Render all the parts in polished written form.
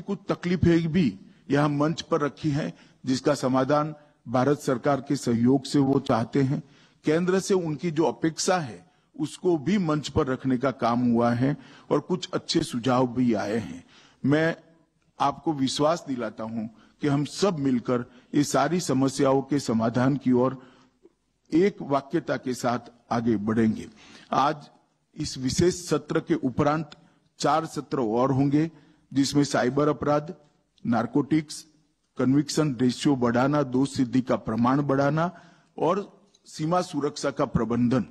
कुछ तकलीफें भी यहाँ मंच पर रखी हैं, जिसका समाधान भारत सरकार के सहयोग से वो चाहते हैं। केंद्र से उनकी जो अपेक्षा है उसको भी मंच पर रखने का काम हुआ है और कुछ अच्छे सुझाव भी आए हैं। मैं आपको विश्वास दिलाता हूं कि हम सब मिलकर ये सारी समस्याओं के समाधान की ओर एक वाक्यता के साथ आगे बढ़ेंगे। आज इस विशेष सत्र के उपरांत 4 सत्र और होंगे, जिसमें साइबर अपराध, नारकोटिक्स, कन्विक्शन रेशियो बढ़ाना, दोष सिद्धि का प्रमाण बढ़ाना और सीमा सुरक्षा का प्रबंधन,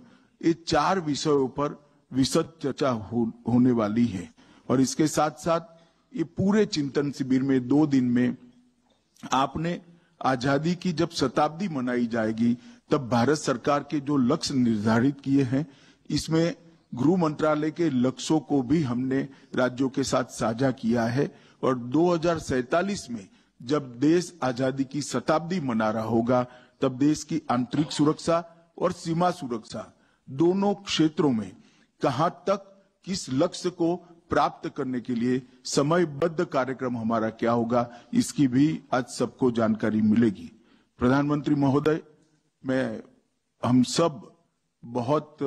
ये 4 विषयों पर विशद चर्चा होने वाली है। और इसके साथ साथ ये पूरे चिंतन शिविर में 2 दिन में आपने आजादी की जब शताब्दी मनाई जाएगी तब भारत सरकार के जो लक्ष्य निर्धारित किए हैं, इसमें गृह मंत्रालय के लक्ष्यों को भी हमने राज्यों के साथ साझा किया है। और 2047 में जब देश आजादी की शताब्दी मना रहा होगा तब देश की आंतरिक सुरक्षा और सीमा सुरक्षा दोनों क्षेत्रों में कहां तक किस लक्ष्य को प्राप्त करने के लिए समयबद्ध कार्यक्रम हमारा क्या होगा, इसकी भी आज सबको जानकारी मिलेगी। प्रधानमंत्री महोदय, मैं हम सब बहुत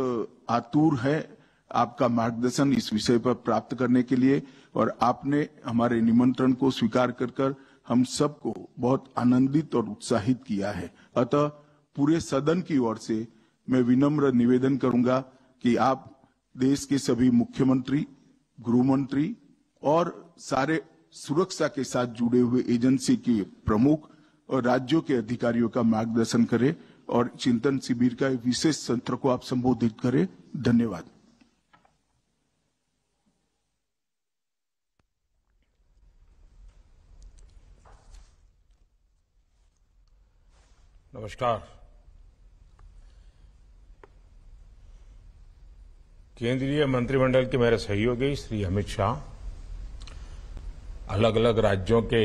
आतुर है आपका मार्गदर्शन इस विषय पर प्राप्त करने के लिए, और आपने हमारे निमंत्रण को स्वीकार कर हम सबको बहुत आनंदित और उत्साहित किया है। अतः पूरे सदन की ओर से मैं विनम्र निवेदन करूंगा कि आप देश के सभी मुख्यमंत्री, गृहमंत्री और सारे सुरक्षा के साथ जुड़े हुए एजेंसी के प्रमुख और राज्यों के अधिकारियों का मार्गदर्शन करें और चिंतन शिविर का विशेष सत्र को आप संबोधित करें। धन्यवाद। नमस्कार। केंद्रीय मंत्रिमंडल के मेरे सहयोगी श्री अमित शाह, अलग अलग राज्यों के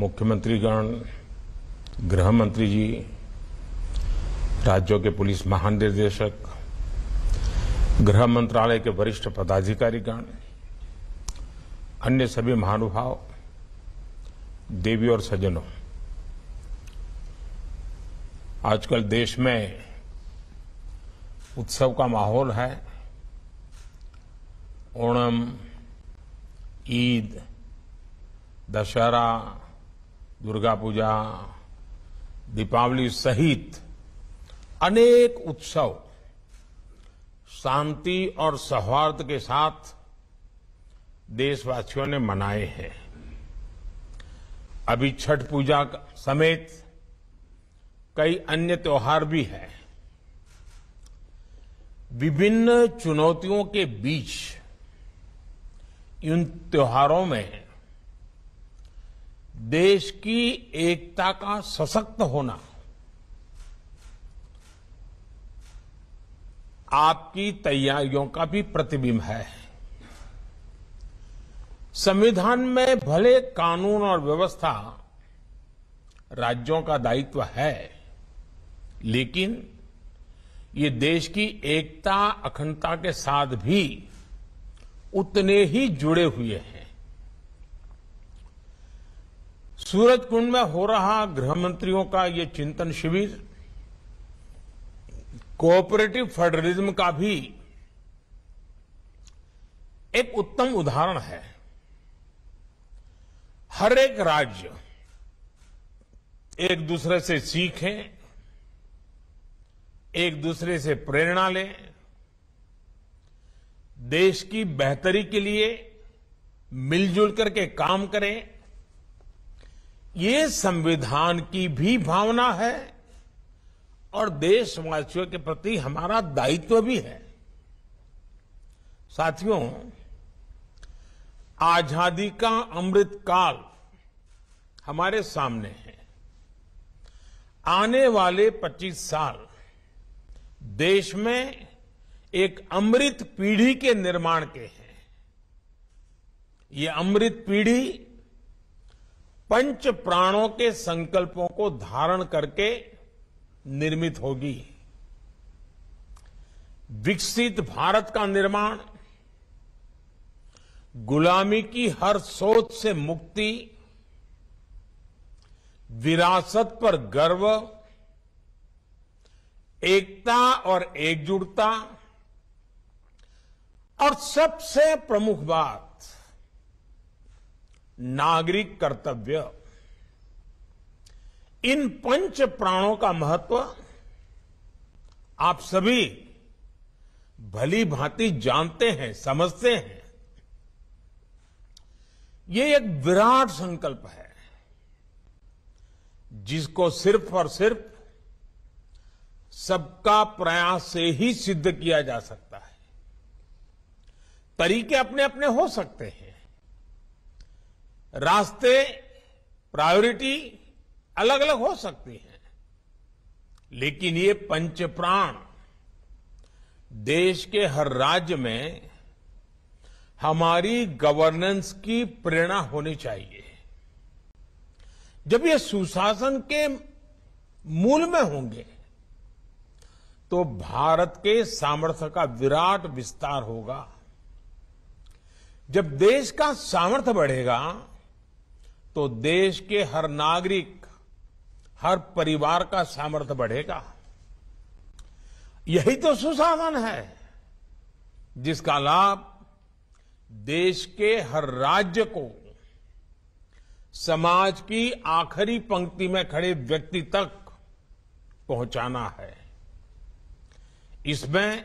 मुख्यमंत्रीगण, गृह मंत्री जी, राज्यों के पुलिस महानिदेशक, गृह मंत्रालय के वरिष्ठ पदाधिकारीगण, अन्य सभी महानुभाव, देवी और सज्जनों, आजकल देश में उत्सव का माहौल है। ओणम, ईद, दशहरा, दुर्गा पूजा, दीपावली सहित अनेक उत्सव शांति और सौहार्द के साथ देशवासियों ने मनाए हैं। अभी छठ पूजा समेत कई अन्य त्योहार भी हैं। विभिन्न चुनौतियों के बीच इन त्योहारों में देश की एकता का सशक्त होना आपकी तैयारियों का भी प्रतिबिंब है। संविधान में भले कानून और व्यवस्था राज्यों का दायित्व है, लेकिन ये देश की एकता अखंडता के साथ भी उतने ही जुड़े हुए हैं। सूरज कुंड में हो रहा गृहमंत्रियों का ये चिंतन शिविर कोऑपरेटिव फेडरलिज्म का भी एक उत्तम उदाहरण है। हर एक राज्य एक दूसरे से सीखें, एक दूसरे से प्रेरणा लें, देश की बेहतरी के लिए मिलजुल करके काम करें, ये संविधान की भी भावना है और देशवासियों के प्रति हमारा दायित्व भी है। साथियों, आजादी का अमृत काल हमारे सामने है। आने वाले 25 साल देश में एक अमृत पीढ़ी के निर्माण के हैं। ये अमृत पीढ़ी पंच प्राणों के संकल्पों को धारण करके निर्मित होगी। विकसित भारत का निर्माण गुलामी की हर सोच से मुक्ति, विरासत पर गर्व, एकता और एकजुटता, और सबसे प्रमुख बात नागरिक कर्तव्य। इन पंच प्राणों का महत्व आप सभी भली भांति जानते हैं, समझते हैं। ये एक विराट संकल्प है जिसको सिर्फ और सिर्फ सबका प्रयास से ही सिद्ध किया जा सकता है। तरीके अपने अपने हो सकते हैं, रास्ते, प्रायोरिटी अलग अलग हो सकती हैं, लेकिन ये पंच प्राण देश के हर राज्य में हमारी गवर्नेंस की प्रेरणा होनी चाहिए। जब ये सुशासन के मूल में होंगे तो भारत के सामर्थ्य का विराट विस्तार होगा। जब देश का सामर्थ्य बढ़ेगा तो देश के हर नागरिक, हर परिवार का सामर्थ्य बढ़ेगा। यही तो सुशासन है जिसका लाभ देश के हर राज्य को समाज की आखिरी पंक्ति में खड़े व्यक्ति तक पहुंचाना है। इसमें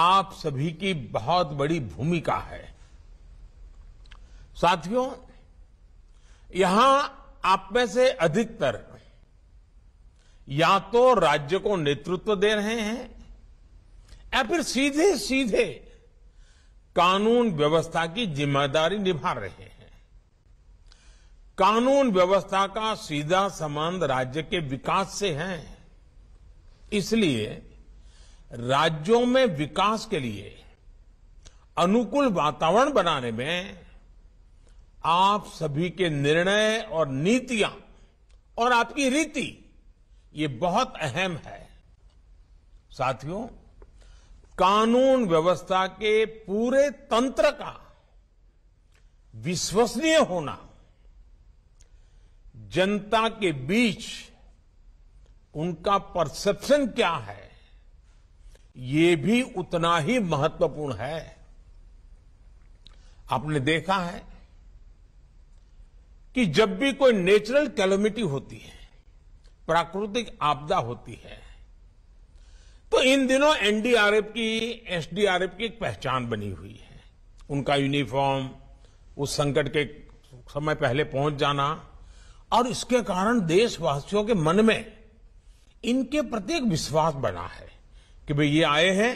आप सभी की बहुत बड़ी भूमिका है। साथियों, यहां आप में से अधिकतर या तो राज्य को नेतृत्व दे रहे हैं या फिर सीधे सीधे कानून व्यवस्था की जिम्मेदारी निभा रहे हैं। कानून व्यवस्था का सीधा संबंध राज्य के विकास से है, इसलिए राज्यों में विकास के लिए अनुकूल वातावरण बनाने में आप सभी के निर्णय और नीतियां और आपकी रीति, ये बहुत अहम है। साथियों, कानून व्यवस्था के पूरे तंत्र का विश्वसनीय होना जनता के बीच उनका परसेप्शन क्या है, ये भी उतना ही महत्वपूर्ण है। आपने देखा है कि जब भी कोई नेचुरल कैलामिटी होती है, प्राकृतिक आपदा होती है, तो इन दिनों एनडीआरएफ की, एसडीआरएफ की एक पहचान बनी हुई है। उनका यूनिफॉर्म, उस संकट के समय पहले पहुंच जाना, और इसके कारण देशवासियों के मन में इनके प्रति एक विश्वास बना है कि भाई ये आए हैं,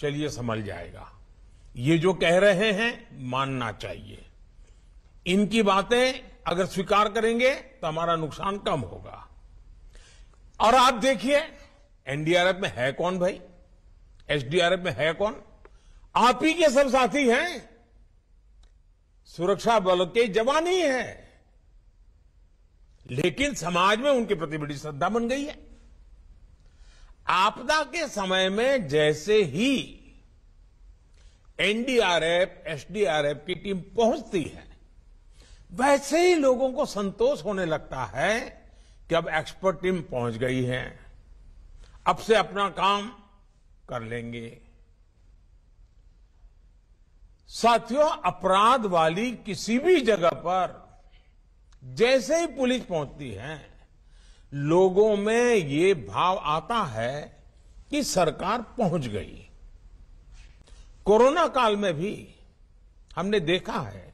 चलिए संभल जाएगा, ये जो कह रहे हैं मानना चाहिए, इनकी बातें अगर स्वीकार करेंगे तो हमारा नुकसान कम होगा। और आप देखिए, एनडीआरएफ में है कौन भाई, एसडीआरएफ में है कौन? आप ही के सब साथी हैं, सुरक्षा बलों के जवान ही हैं, लेकिन समाज में उनके प्रति बड़ी श्रद्धा बन गई है। आपदा के समय में जैसे ही एनडीआरएफ, एसडीआरएफ की टीम पहुंचती है, वैसे ही लोगों को संतोष होने लगता है कि अब एक्सपर्ट टीम पहुंच गई है, अब से अपना काम कर लेंगे। साथियों, अपराध वाली किसी भी जगह पर जैसे ही पुलिस पहुंचती है, लोगों में ये भाव आता है कि सरकार पहुंच गई। कोरोना काल में भी हमने देखा है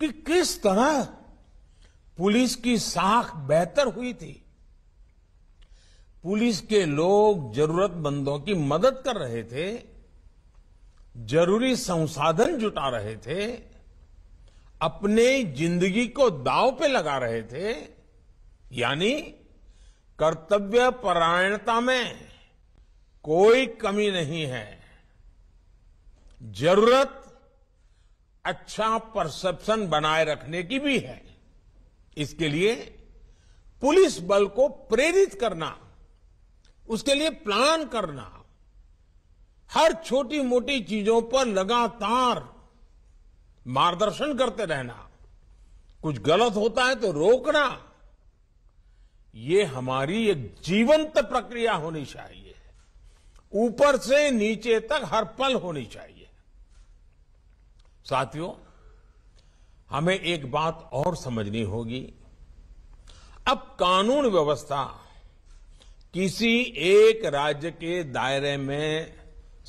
कि किस तरह पुलिस की साख बेहतर हुई थी। पुलिस के लोग जरूरतमंदों की मदद कर रहे थे, जरूरी संसाधन जुटा रहे थे, अपने जिंदगी को दांव पे लगा रहे थे, यानी कर्तव्य परायणता में कोई कमी नहीं है। जरूरत अच्छा परसेप्शन बनाए रखने की भी है। इसके लिए पुलिस बल को प्रेरित करना, उसके लिए प्लान करना, हर छोटी मोटी चीजों पर लगातार मार्गदर्शन करते रहना, कुछ गलत होता है तो रोकना, ये हमारी एक जीवंत प्रक्रिया होनी चाहिए, ऊपर से नीचे तक हर पल होनी चाहिए। साथियों, हमें एक बात और समझनी होगी, अब कानून व्यवस्था किसी एक राज्य के दायरे में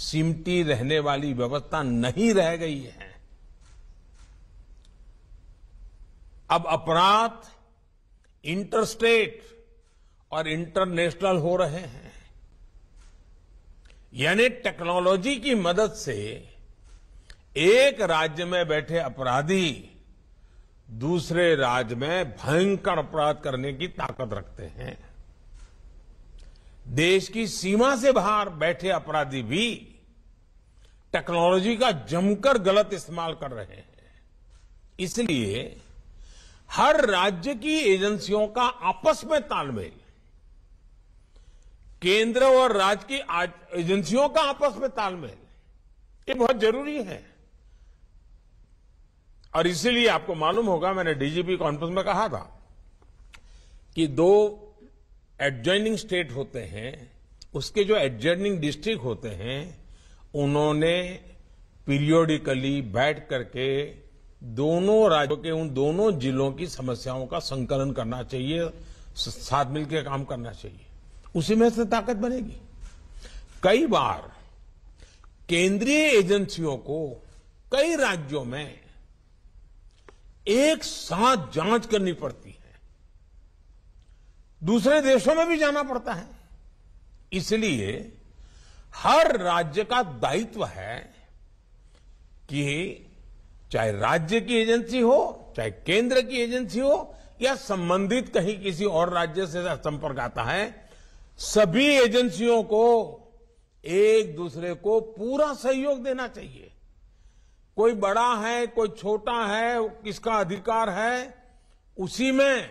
सिमटी रहने वाली व्यवस्था नहीं रह गई है। अब अपराध इंटरस्टेट और इंटरनेशनल हो रहे हैं, यानी टेक्नोलॉजी की मदद से एक राज्य में बैठे अपराधी दूसरे राज्य में भयंकर अपराध करने की ताकत रखते हैं। देश की सीमा से बाहर बैठे अपराधी भी टेक्नोलॉजी का जमकर गलत इस्तेमाल कर रहे हैं। इसलिए हर राज्य की एजेंसियों का आपस में तालमेल, केंद्र और राज्य की एजेंसियों का आपस में तालमेल, ये बहुत जरूरी है। और इसीलिए आपको मालूम होगा, मैंने डीजीपी कॉन्फ्रेंस में कहा था कि दो एडजॉइनिंग स्टेट होते हैं, उसके जो एडजॉइनिंग डिस्ट्रिक्ट होते हैं, उन्होंने पीरियोडिकली बैठ करके दोनों राज्यों के उन दोनों जिलों की समस्याओं का संकलन करना चाहिए, साथ मिलकर काम करना चाहिए, उसी में से ताकत बनेगी। कई बार केंद्रीय एजेंसियों को कई राज्यों में एक साथ जांच करनी पड़ती है, दूसरे देशों में भी जाना पड़ता है। इसलिए हर राज्य का दायित्व है कि चाहे राज्य की एजेंसी हो, चाहे केंद्र की एजेंसी हो, या संबंधित कहीं किसी और राज्य से संपर्क आता है, सभी एजेंसियों को एक दूसरे को पूरा सहयोग देना चाहिए। कोई बड़ा है, कोई छोटा है, किसका अधिकार है, उसी में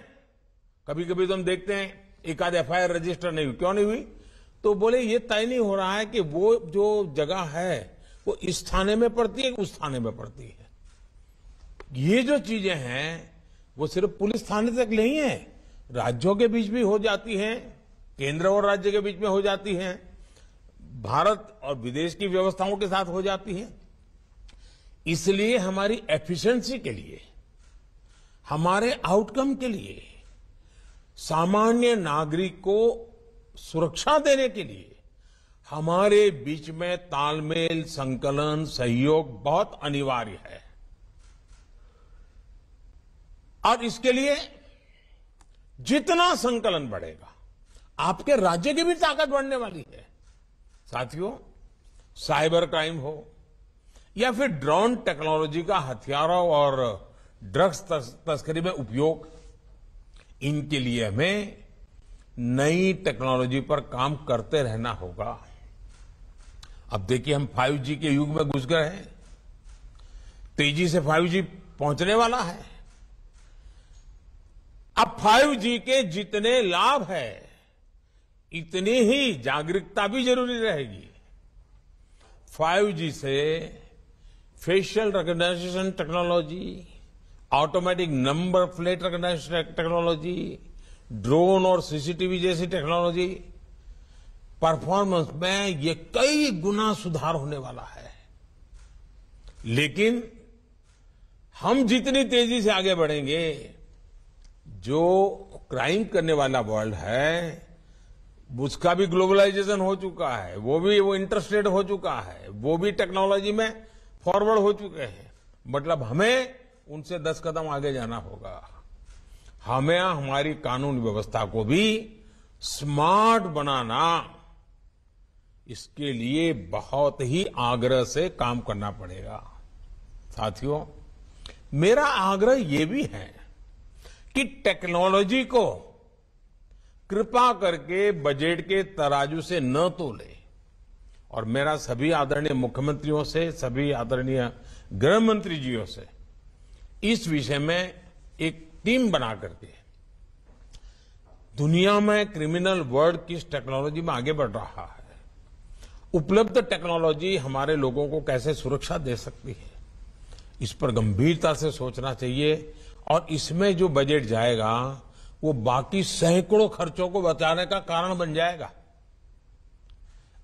कभी कभी तो हम देखते हैं एक आध FIR रजिस्टर नहीं हुई, क्यों नहीं हुई, तो बोले ये तय नहीं हो रहा है कि वो जो जगह है वो इस थाने में पड़ती है, उस थाने में पड़ती है। ये जो चीजें हैं वो सिर्फ पुलिस थाने तक नहीं है, राज्यों के बीच भी हो जाती हैं, केंद्र और राज्य के बीच में हो जाती हैं, भारत और विदेश की व्यवस्थाओं के साथ हो जाती है। इसलिए हमारी एफिशिएंसी के लिए, हमारे आउटकम के लिए, सामान्य नागरिक को सुरक्षा देने के लिए हमारे बीच में तालमेल, संकलन, सहयोग बहुत अनिवार्य है। और इसके लिए जितना संकलन बढ़ेगा, आपके राज्य की भी ताकत बढ़ने वाली है। साथियों, साइबर क्राइम हो या फिर ड्रोन टेक्नोलॉजी का हथियारों और ड्रग्स तस्करी में उपयोग, इनके लिए हमें नई टेक्नोलॉजी पर काम करते रहना होगा। अब देखिए, हम 5G के युग में घुस गए हैं, तेजी से 5G पहुंचने वाला है। अब 5G के जितने लाभ है, इतनी ही जागरूकता भी जरूरी रहेगी। 5G से facial recognition technology, automatic number plate recognition technology, drone और CCTV जैसी टेक्नोलॉजी परफॉर्मेंस में ये कई गुना सुधार होने वाला है। लेकिन हम जितनी तेजी से आगे बढ़ेंगे, जो क्राइम करने वाला वर्ल्ड है उसका भी ग्लोबलाइजेशन हो चुका है, वो इंटरेस्टेड हो चुका है, वो भी टेक्नोलॉजी में फॉरवर्ड हो चुके हैं, मतलब हमें उनसे 10 कदम आगे जाना होगा। हमें हमारी कानून व्यवस्था को भी स्मार्ट बनाना, इसके लिए बहुत ही आग्रह से काम करना पड़ेगा। साथियों, मेरा आग्रह ये भी है कि टेक्नोलॉजी को कृपा करके बजट के तराजू से न तोले, और मेरा सभी आदरणीय मुख्यमंत्रियों से, सभी आदरणीय गृह मंत्री जीयों से इस विषय में एक टीम बना करके, दुनिया में क्रिमिनल वर्ल्ड किस टेक्नोलॉजी में आगे बढ़ रहा है, उपलब्ध टेक्नोलॉजी हमारे लोगों को कैसे सुरक्षा दे सकती है, इस पर गंभीरता से सोचना चाहिए और इसमें जो बजट जाएगा वो बाकी सैकड़ों खर्चों को बचाने का कारण बन जाएगा।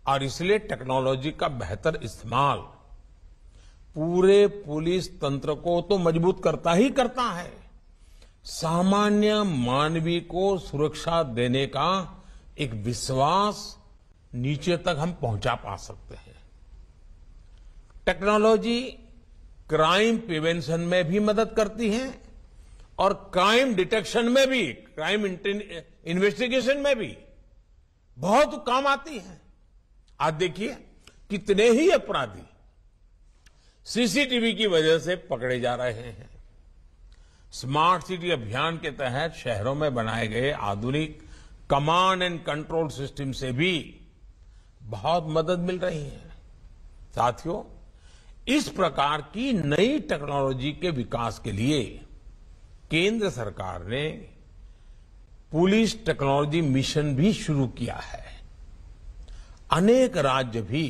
और इसलिए टेक्नोलॉजी का बेहतर इस्तेमाल पूरे पुलिस तंत्र को तो मजबूत करता ही करता है, सामान्य मानवी को सुरक्षा देने का एक विश्वास नीचे तक हम पहुंचा सकते हैं। टेक्नोलॉजी क्राइम प्रिवेंशन में भी मदद करती है और क्राइम डिटेक्शन में भी, क्राइम इन्वेस्टिगेशन में भी बहुत काम आती है। आज देखिए कितने ही अपराधी सीसीटीवी की वजह से पकड़े जा रहे हैं। स्मार्ट सिटी अभियान के तहत शहरों में बनाए गए आधुनिक कमांड एंड कंट्रोल सिस्टम से भी बहुत मदद मिल रही है। साथियों, इस प्रकार की नई टेक्नोलॉजी के विकास के लिए केंद्र सरकार ने पुलिस टेक्नोलॉजी मिशन भी शुरू किया है। अनेक राज्य भी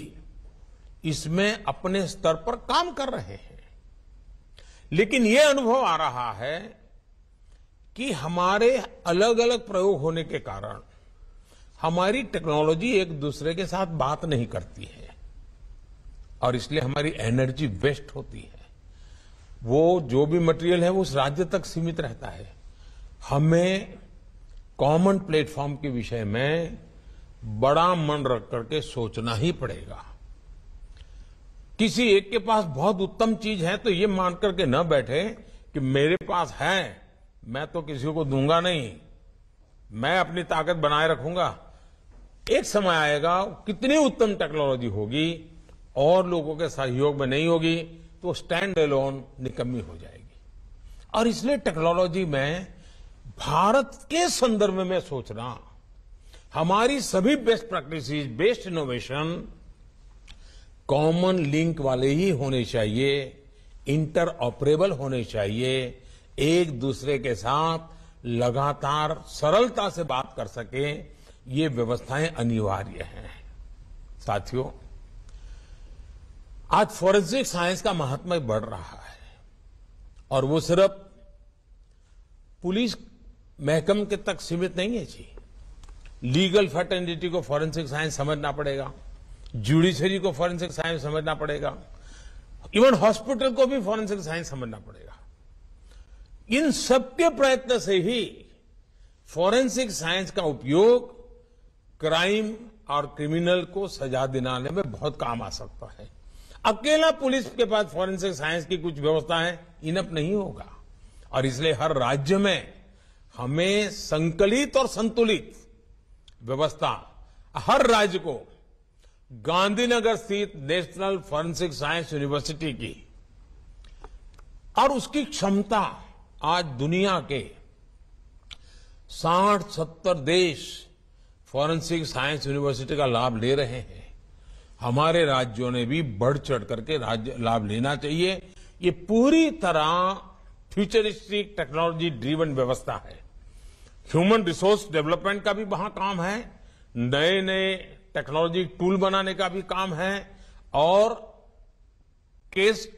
इसमें अपने स्तर पर काम कर रहे हैं, लेकिन यह अनुभव आ रहा है कि हमारे अलग अलग प्रयोग होने के कारण हमारी टेक्नोलॉजी एक दूसरे के साथ बात नहीं करती है और इसलिए हमारी एनर्जी वेस्ट होती है। वो जो भी मटेरियल है वो उस राज्य तक सीमित रहता है। हमें कॉमन प्लेटफॉर्म के विषय में बड़ा मन रख करके सोचना ही पड़ेगा। किसी एक के पास बहुत उत्तम चीज है तो ये मान करके न बैठे कि मेरे पास है मैं तो किसी को दूंगा नहीं, मैं अपनी ताकत बनाए रखूंगा। एक समय आएगा कितनी उत्तम टेक्नोलॉजी होगी और लोगों के सहयोग में नहीं होगी तो स्टैंड अलोन निकम्मी हो जाएगी। और इसलिए टेक्नोलॉजी में भारत के संदर्भ में सोचना, हमारी सभी best practices, best innovation common link वाले ही होने चाहिए, इंटर ऑपरेबल होने चाहिए, एक दूसरे के साथ लगातार सरलता से बात कर सके, ये व्यवस्थाएं अनिवार्य हैं। साथियों, आज फॉरेंसिक साइंस का महत्व बढ़ रहा है और वो सिर्फ पुलिस महकमे के तक सीमित नहीं है जी। लीगल फ्रेटर्निटी को फॉरेंसिक साइंस समझना पड़ेगा, जुडिशरी को फॉरेंसिक साइंस समझना पड़ेगा, इवन हॉस्पिटल को भी फॉरेंसिक साइंस समझना पड़ेगा। इन सबके प्रयत्न से ही फॉरेंसिक साइंस का उपयोग क्राइम और क्रिमिनल को सजा दिलाने में बहुत काम आ सकता है। अकेला पुलिस के पास फॉरेंसिक साइंस की कुछ व्यवस्था है, इनफ नहीं होगा। और इसलिए हर राज्य में हमें संकलित और संतुलित व्यवस्था, हर राज्य को गांधीनगर स्थित नेशनल फॉरेंसिक साइंस यूनिवर्सिटी की और उसकी क्षमता आज दुनिया के 60-70 देश फॉरेंसिक साइंस यूनिवर्सिटी का लाभ ले रहे हैं। हमारे राज्यों ने भी बढ़ चढ़ करके लाभ लेना चाहिए। ये पूरी तरह फ्यूचरिस्टिक टेक्नोलॉजी ड्रिवन व्यवस्था है। ह्यूमन रिसोर्स डेवलपमेंट का भी वहां काम है, नए नए टेक्नोलॉजी टूल बनाने का भी काम है और केस,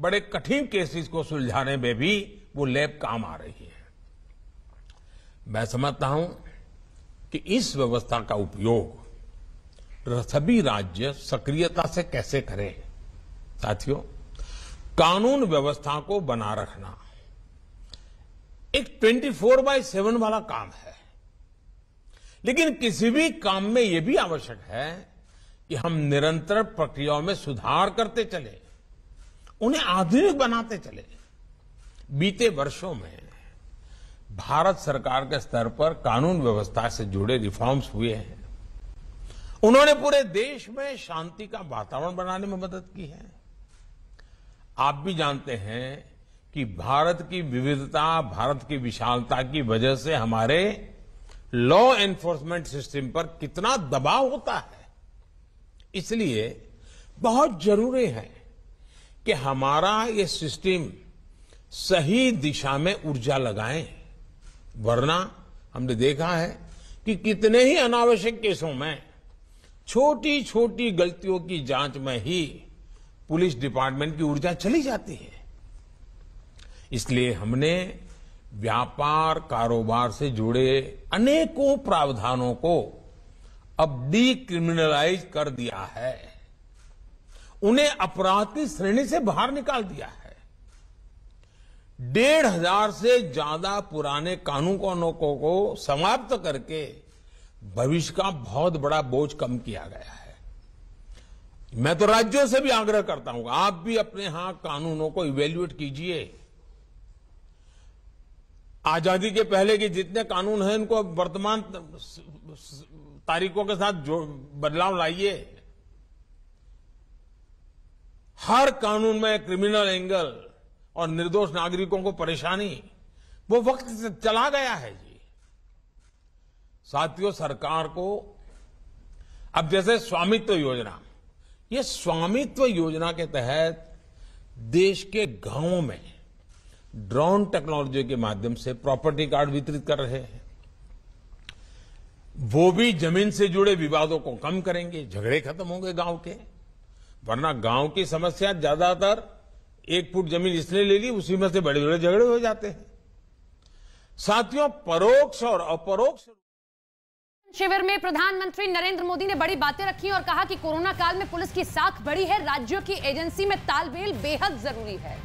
बड़े कठिन केसेस को सुलझाने में भी वो लैब काम आ रही है। मैं समझता हूं कि इस व्यवस्था का उपयोग सभी राज्य सक्रियता से कैसे करें। साथियों, कानून व्यवस्था को बना रखना एक 24/7 वाला काम है, लेकिन किसी भी काम में यह भी आवश्यक है कि हम निरंतर प्रक्रियाओं में सुधार करते चले, उन्हें आधुनिक बनाते चले। बीते वर्षों में भारत सरकार के स्तर पर कानून व्यवस्था से जुड़े रिफॉर्म्स हुए हैं। उन्होंने पूरे देश में शांति का वातावरण बनाने में मदद की है। आप भी जानते हैं कि भारत की विविधता, भारत की विशालता की वजह से हमारे लॉ एनफोर्समेंट सिस्टम पर कितना दबाव होता है। इसलिए बहुत जरूरी है कि हमारा ये सिस्टम सही दिशा में ऊर्जा लगाए, वरना हमने देखा है कि कितने ही अनावश्यक केसों में छोटी छोटी गलतियों की जांच में ही पुलिस डिपार्टमेंट की ऊर्जा चली जाती है। इसलिए हमने व्यापार कारोबार से जुड़े अनेकों प्रावधानों को अब डीक्रिमिनलाइज कर दिया है, उन्हें अपराध की श्रेणी से बाहर निकाल दिया है। 1,500 से ज्यादा पुराने कानूनों को समाप्त करके भविष्य का बहुत बड़ा बोझ कम किया गया है। मैं तो राज्यों से भी आग्रह करता हूं, आप भी अपने यहां कानूनों को इवेल्युएट कीजिए। आजादी के पहले के जितने कानून हैं इनको वर्तमान तारीखों के साथ जो बदलाव लाइए। हर कानून में क्रिमिनल एंगल और निर्दोष नागरिकों को परेशानी, वो वक्त से चला गया है जी। साथियों, सरकार को अब जैसे स्वामित्व योजना, ये स्वामित्व योजना के तहत देश के गांवों में ड्रोन टेक्नोलॉजी के माध्यम से प्रॉपर्टी कार्ड वितरित कर रहे हैं। वो भी जमीन से जुड़े विवादों को कम करेंगे, झगड़े खत्म होंगे गांव के। वरना गांव की समस्या ज्यादातर 1 फुट जमीन इसलिए ले ली, उसी में से बड़े बड़े झगड़े हो जाते हैं। साथियों, परोक्ष और अपरोक्ष शिविर में प्रधानमंत्री नरेंद्र मोदी ने बड़ी बातें रखी और कहा कि कोरोना काल में पुलिस की साख बड़ी है, राज्यों की एजेंसी में तालमेल बेहद जरूरी है।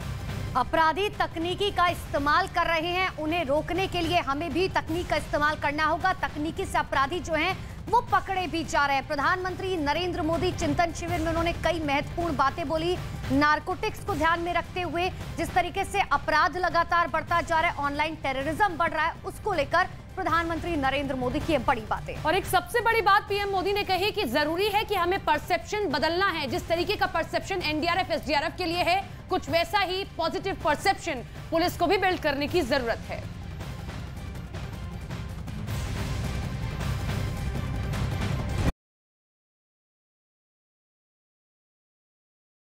अपराधी तकनीकी का इस्तेमाल कर रहे हैं, उन्हें रोकने के लिए हमें भी तकनीक का इस्तेमाल करना होगा। तकनीकी से अपराधी जो हैं वो पकड़े भी जा रहे हैं। प्रधानमंत्री नरेंद्र मोदी चिंतन शिविर में उन्होंने कई महत्वपूर्ण बातें बोली, नारकोटिक्स को ध्यान में रखते हुए जिस तरीके से अपराध लगातार बढ़ता जा रहा है, ऑनलाइन टेररिज्म बढ़ रहा है, उसको लेकर प्रधानमंत्री नरेंद्र मोदी की बड़ी बातें। और एक सबसे बड़ी बात पीएम मोदी ने कही कि जरूरी है कि हमें परसेप्शन बदलना है। जिस तरीके का परसेप्शन एनडीआरएफ एसडीआरएफ के लिए है, कुछ वैसा ही पॉजिटिव परसेप्शन पुलिस को भी बिल्ड करने की जरूरत है।